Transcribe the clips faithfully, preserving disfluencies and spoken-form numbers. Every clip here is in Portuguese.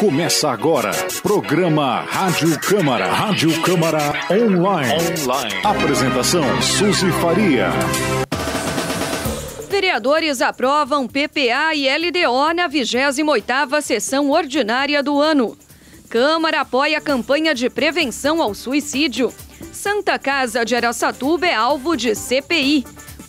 Começa agora, programa Rádio Câmara, Rádio Câmara Online. Online. Apresentação, Suzy Faria. Vereadores aprovam P P A e L D O na vigésima oitava sessão ordinária do ano. Câmara apoia a campanha de prevenção ao suicídio. Santa Casa de Araçatuba é alvo de C P I.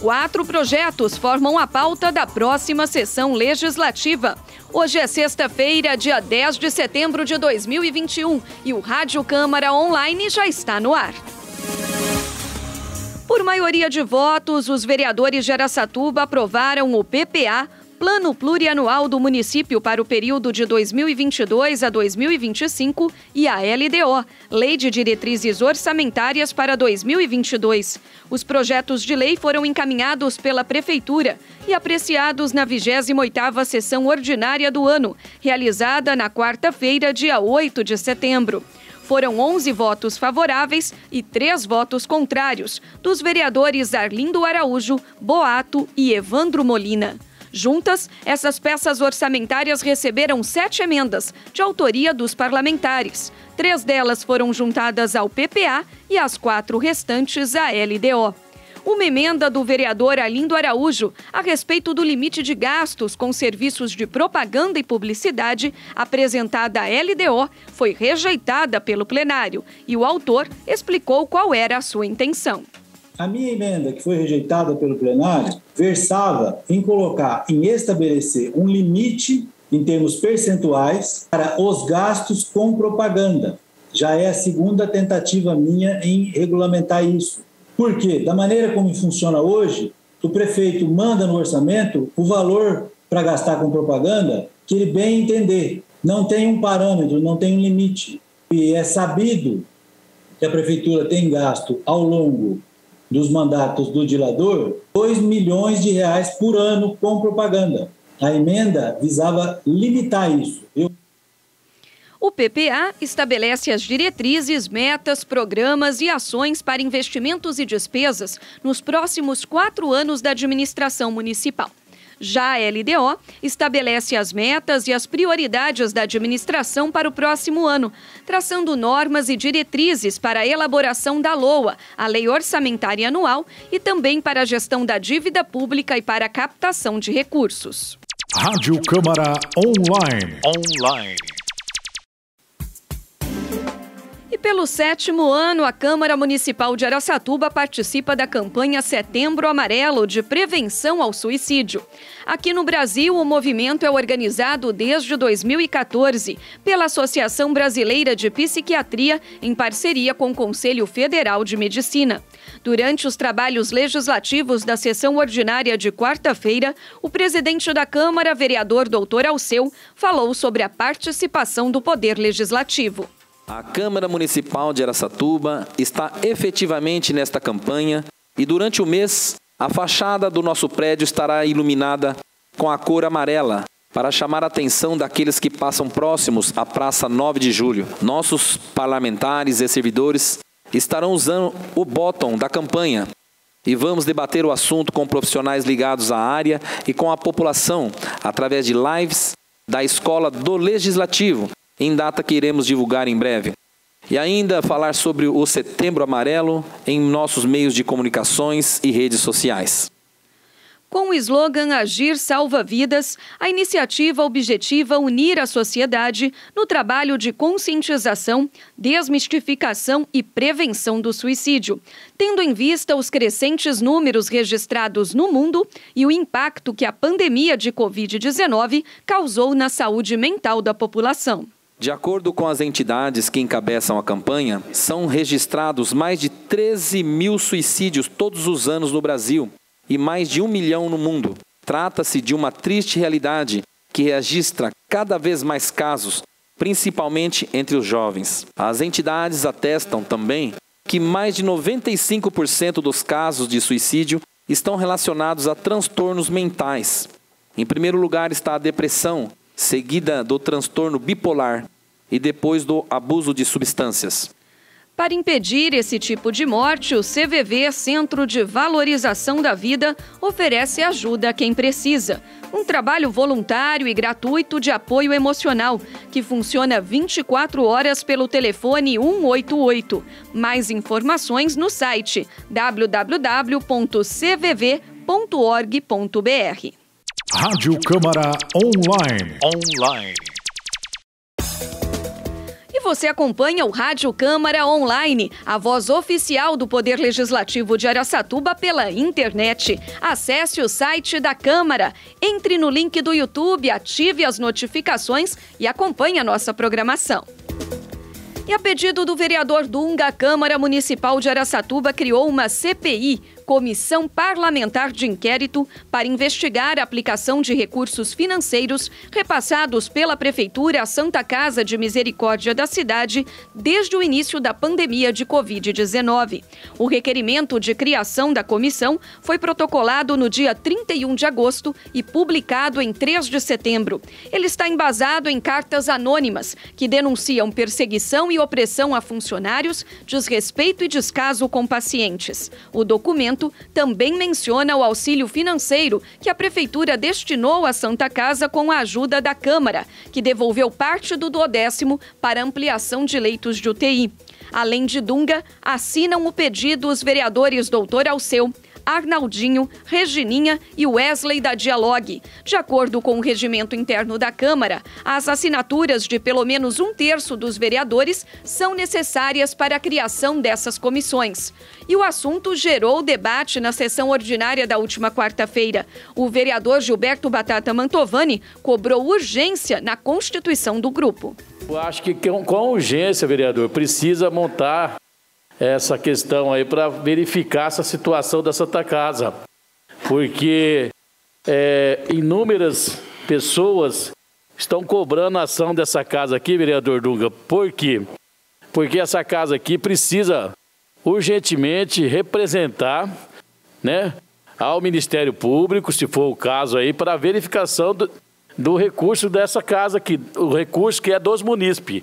Quatro projetos formam a pauta da próxima sessão legislativa. Hoje é sexta-feira, dia dez de setembro de dois mil e vinte e um, e o Rádio Câmara Online já está no ar. Por maioria de votos, os vereadores de Araçatuba aprovaram o P P A, Plano Plurianual do Município para o período de dois mil e vinte e dois a dois mil e vinte e cinco, e a L D O, Lei de Diretrizes Orçamentárias para dois mil e vinte e dois. Os projetos de lei foram encaminhados pela Prefeitura e apreciados na vigésima oitava sessão ordinária do ano, realizada na quarta-feira, dia oito de setembro. Foram onze votos favoráveis e três votos contrários, dos vereadores Arlindo Araújo, Boato e Evandro Molina. Juntas, essas peças orçamentárias receberam sete emendas, de autoria dos parlamentares. Três delas foram juntadas ao P P A e as quatro restantes à L D O. Uma emenda do vereador Arlindo Araújo a respeito do limite de gastos com serviços de propaganda e publicidade apresentada à L D O foi rejeitada pelo plenário e o autor explicou qual era a sua intenção. A minha emenda, que foi rejeitada pelo plenário, versava em colocar, em estabelecer um limite em termos percentuais para os gastos com propaganda. Já é a segunda tentativa minha em regulamentar isso. Por quê? Da maneira como funciona hoje, o prefeito manda no orçamento o valor para gastar com propaganda que ele bem entender. Não tem um parâmetro, não tem um limite. E é sabido que a prefeitura tem gasto ao longo dos mandatos do dilador, dois milhões de reais por ano com propaganda. A emenda visava limitar isso. Eu... O P P A estabelece as diretrizes, metas, programas e ações para investimentos e despesas nos próximos quatro anos da administração municipal. Já a L D O estabelece as metas e as prioridades da administração para o próximo ano, traçando normas e diretrizes para a elaboração da L O A, a Lei Orçamentária Anual, e também para a gestão da dívida pública e para a captação de recursos. Rádio Câmara Online. Online. E pelo sétimo ano, a Câmara Municipal de Araçatuba participa da campanha Setembro Amarelo de Prevenção ao Suicídio. Aqui no Brasil, o movimento é organizado desde dois mil e quatorze pela Associação Brasileira de Psiquiatria, em parceria com o Conselho Federal de Medicina. Durante os trabalhos legislativos da sessão ordinária de quarta-feira, o presidente da Câmara, vereador doutor Alceu, falou sobre a participação do Poder Legislativo. A Câmara Municipal de Araçatuba está efetivamente nesta campanha e durante o mês a fachada do nosso prédio estará iluminada com a cor amarela para chamar a atenção daqueles que passam próximos à Praça nove de julho. Nossos parlamentares e servidores estarão usando o botão da campanha e vamos debater o assunto com profissionais ligados à área e com a população através de lives da Escola do Legislativo, em data que iremos divulgar em breve. E ainda falar sobre o Setembro Amarelo em nossos meios de comunicações e redes sociais. Com o slogan Agir Salva Vidas, a iniciativa objetiva unir a sociedade no trabalho de conscientização, desmistificação e prevenção do suicídio, tendo em vista os crescentes números registrados no mundo e o impacto que a pandemia de covid dezenove causou na saúde mental da população. De acordo com as entidades que encabeçam a campanha, são registrados mais de treze mil suicídios todos os anos no Brasil e mais de um milhão no mundo. Trata-se de uma triste realidade que registra cada vez mais casos, principalmente entre os jovens. As entidades atestam também que mais de noventa e cinco por cento dos casos de suicídio estão relacionados a transtornos mentais. Em primeiro lugar está a depressão, seguida do transtorno bipolar e depois do abuso de substâncias. Para impedir esse tipo de morte, o C V V, Centro de Valorização da Vida, oferece ajuda a quem precisa. Um trabalho voluntário e gratuito de apoio emocional, que funciona vinte e quatro horas pelo telefone um oito oito. Mais informações no site w w w ponto c v v ponto org ponto b r. Rádio Câmara Online. Online. Você acompanha o Rádio Câmara Online, a voz oficial do Poder Legislativo de Araçatuba pela internet. Acesse o site da Câmara, entre no link do YouTube, ative as notificações e acompanhe a nossa programação. E a pedido do vereador Dunga, a Câmara Municipal de Araçatuba criou uma C P I, Comissão Parlamentar de Inquérito, para investigar a aplicação de recursos financeiros repassados pela Prefeitura à Santa Casa de Misericórdia da cidade desde o início da pandemia de covid dezenove. O requerimento de criação da comissão foi protocolado no dia trinta e um de agosto e publicado em três de setembro. Ele está embasado em cartas anônimas que denunciam perseguição e e opressão a funcionários, desrespeito e descaso com pacientes. O documento também menciona o auxílio financeiro que a Prefeitura destinou à Santa Casa com a ajuda da Câmara, que devolveu parte do duodécimo para ampliação de leitos de U T I. Além de Dunga, assinam o pedido os vereadores doutor Alceu, Arnaldinho, Regininha e Wesley da Dialogue. De acordo com o regimento interno da Câmara, as assinaturas de pelo menos um terço dos vereadores são necessárias para a criação dessas comissões. E o assunto gerou debate na sessão ordinária da última quarta-feira. O vereador Gilberto Batata Mantovani cobrou urgência na constituição do grupo. Eu acho que com urgência, vereador, precisa montar essa questão aí para verificar essa situação da Santa Casa, porque é, inúmeras pessoas estão cobrando a ação dessa casa aqui, vereador Dunga. Por quê? Porque essa casa aqui precisa urgentemente representar, né, ao Ministério Público, se for o caso aí, para a verificação do, do recurso dessa casa aqui, o recurso que é dos munícipes.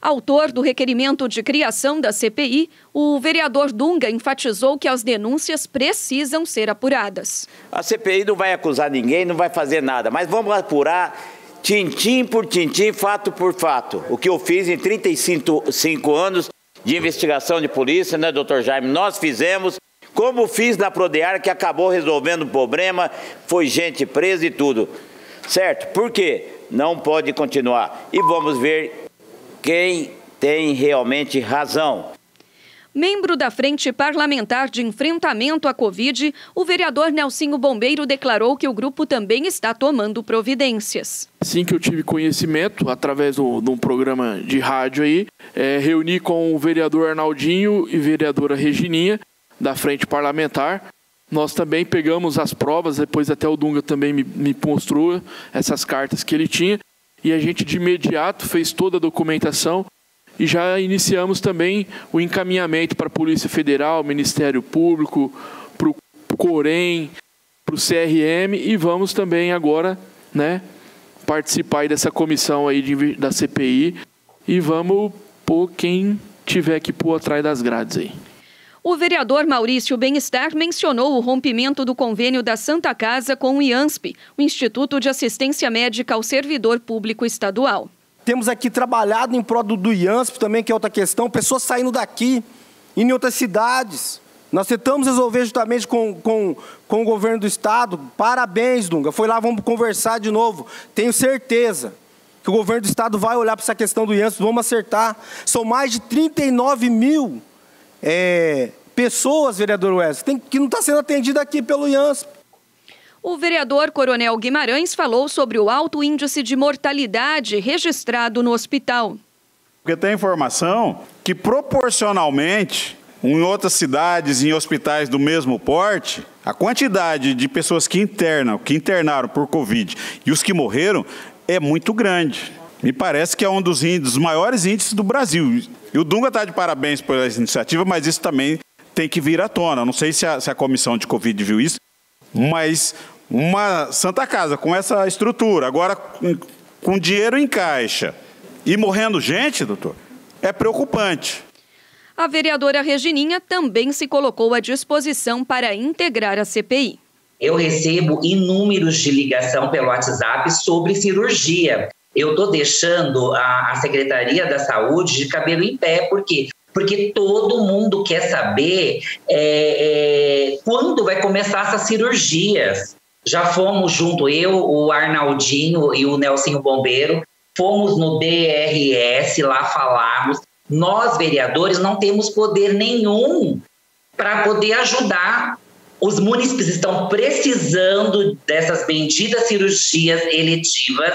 Autor do requerimento de criação da C P I, o vereador Dunga enfatizou que as denúncias precisam ser apuradas. A C P I não vai acusar ninguém, não vai fazer nada, mas vamos apurar tintim por tintim, fato por fato. O que eu fiz em trinta e cinco anos de investigação de polícia, né, doutor Jaime? Nós fizemos, como fiz na Prodear, que acabou resolvendo o problema, foi gente presa e tudo. Certo? Por quê? Não pode continuar. E vamos ver quem tem realmente razão. Membro da Frente Parlamentar de Enfrentamento à Covid, o vereador Nelsinho Bombeiro declarou que o grupo também está tomando providências. Assim que eu tive conhecimento, através de um programa de rádio aí, é, reuni com o vereador Arnaldinho e vereadora Regininha, da Frente Parlamentar. Nós também pegamos as provas, depois até o Dunga também me, me mostrou essas cartas que ele tinha. E a gente de imediato fez toda a documentação e já iniciamos também o encaminhamento para a Polícia Federal, Ministério Público, para o Coren, para o C R M, e vamos também agora, né, participar aí dessa comissão aí de, da C P I, e vamos pôr quem tiver que pôr atrás das grades aí. O vereador Maurício Bem-Estar mencionou o rompimento do convênio da Santa Casa com o I A N S P, o Instituto de Assistência Médica ao Servidor Público Estadual. Temos aqui trabalhado em prol do I A N S P também, que é outra questão, pessoas saindo daqui, indo em outras cidades. Nós tentamos resolver justamente com, com, com o governo do Estado. Parabéns, Dunga. Foi lá, vamos conversar de novo. Tenho certeza que o governo do Estado vai olhar para essa questão do I A N S P, vamos acertar. São mais de trinta e nove mil é, pessoas, vereador Wesley, que não está sendo atendida aqui pelo I A N S P. O vereador Coronel Guimarães falou sobre o alto índice de mortalidade registrado no hospital. Porque tem informação que proporcionalmente, em outras cidades, em hospitais do mesmo porte, a quantidade de pessoas que internam, que internaram por Covid e os que morreram é muito grande. Me parece que é um dos índices, dos maiores índices do Brasil. E o Dunga está de parabéns por essa iniciativa, mas isso também tem que vir à tona. Não sei se a, se a comissão de Covid viu isso, mas uma Santa Casa com essa estrutura, agora com, com dinheiro em caixa e morrendo gente, doutor, é preocupante. A vereadora Regininha também se colocou à disposição para integrar a C P I. Eu recebo inúmeros de ligação pelo WhatsApp sobre cirurgia. Eu estou deixando a, a Secretaria da Saúde de cabelo em pé, por quê? Porque todo mundo quer saber é, é, quando vai começar essas cirurgias. Já fomos junto, eu, o Arnaldinho e o Nelsinho Bombeiro, fomos no D R S, lá falamos. Nós, vereadores, não temos poder nenhum para poder ajudar. Os munícipes estão precisando dessas benditas cirurgias eletivas,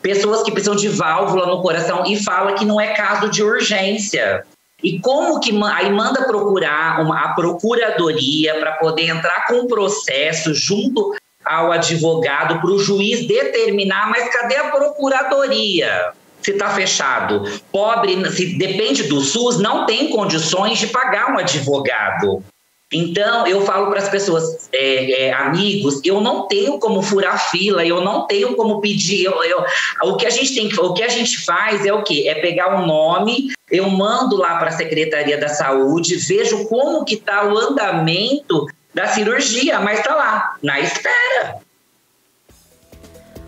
pessoas que precisam de válvula no coração e fala que não é caso de urgência. E como que aí manda procurar uma, a procuradoria para poder entrar com o processo junto ao advogado para o juiz determinar, mas cadê a procuradoria? Se está fechado. Pobre, se depende do SUS, não tem condições de pagar um advogado. Então, eu falo para as pessoas, é, é, amigos, eu não tenho como furar fila, eu não tenho como pedir. Eu, eu, o, que a gente tem, o que a gente faz é o quê? É pegar um nome, eu mando lá para a Secretaria da Saúde, vejo como que está o andamento da cirurgia, mas está lá, na espera.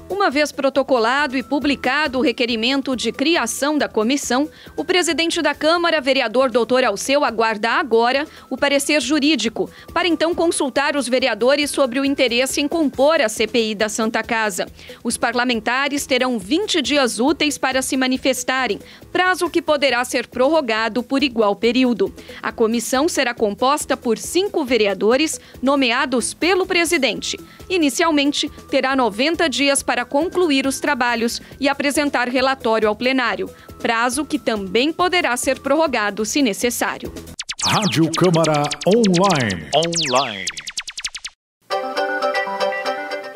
Uma vez protocolado e publicado o requerimento de criação da comissão, o presidente da Câmara, vereador doutor Alceu, aguarda agora o parecer jurídico, para então consultar os vereadores sobre o interesse em compor a C P I da Santa Casa. Os parlamentares terão vinte dias úteis para se manifestarem, prazo que poderá ser prorrogado por igual período. A comissão será composta por cinco vereadores, nomeados pelo presidente. Inicialmente, terá noventa dias para para concluir os trabalhos e apresentar relatório ao plenário, prazo que também poderá ser prorrogado se necessário. Rádio Câmara Online. Online.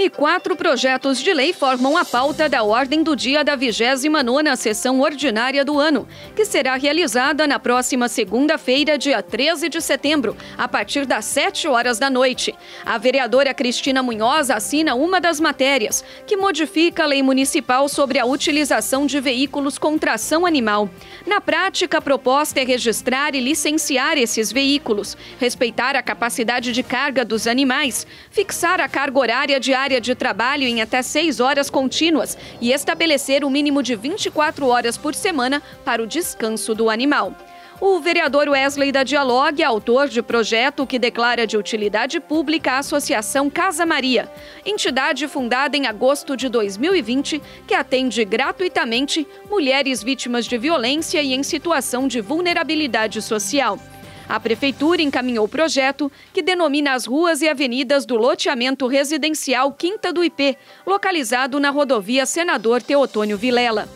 E quatro projetos de lei formam a pauta da ordem do dia da vigésima nona sessão ordinária do ano, que será realizada na próxima segunda-feira, dia treze de setembro, a partir das sete horas da noite. A vereadora Cristina Munhoz assina uma das matérias, que modifica a lei municipal sobre a utilização de veículos com tração animal. Na prática, a proposta é registrar e licenciar esses veículos, respeitar a capacidade de carga dos animais, fixar a carga horária diária de trabalho em até seis horas contínuas e estabelecer um mínimo de vinte e quatro horas por semana para o descanso do animal. O vereador Wesley da Dialogue é autor de projeto que declara de utilidade pública a Associação Casa Maria, entidade fundada em agosto de dois mil e vinte, que atende gratuitamente mulheres vítimas de violência e em situação de vulnerabilidade social. A Prefeitura encaminhou o projeto que denomina as ruas e avenidas do loteamento residencial Quinta do Ipê, localizado na rodovia Senador Teotônio Vilela.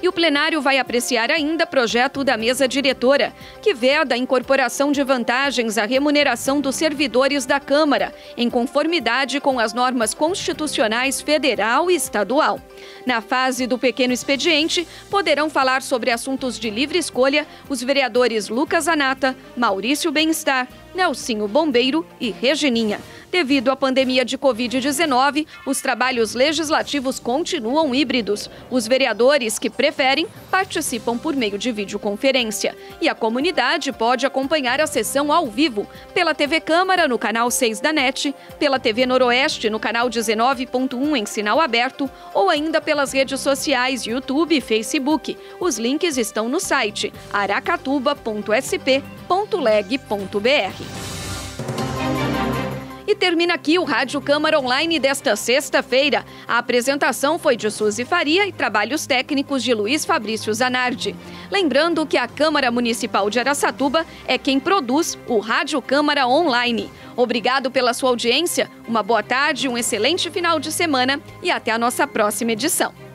E o plenário vai apreciar ainda projeto da mesa diretora, que veda a incorporação de vantagens à remuneração dos servidores da Câmara, em conformidade com as normas constitucionais federal e estadual. Na fase do pequeno expediente, poderão falar sobre assuntos de livre escolha os vereadores Lucas Anata, Maurício Bem-Estar, Nelsinho Bombeiro e Regininha. Devido à pandemia de covid dezenove, os trabalhos legislativos continuam híbridos. Os vereadores que preferem participam por meio de videoconferência. E a comunidade pode acompanhar a sessão ao vivo pela T V Câmara, no canal seis da NET, pela T V Noroeste, no canal dezenove ponto um em sinal aberto, ou ainda pelas redes sociais YouTube e Facebook. Os links estão no site aracatuba ponto s p ponto leg ponto b r. E termina aqui o Rádio Câmara Online desta sexta-feira. A apresentação foi de Suzy Faria e trabalhos técnicos de Luiz Fabrício Zanardi. Lembrando que a Câmara Municipal de Araçatuba é quem produz o Rádio Câmara Online. Obrigado pela sua audiência, uma boa tarde, um excelente final de semana e até a nossa próxima edição.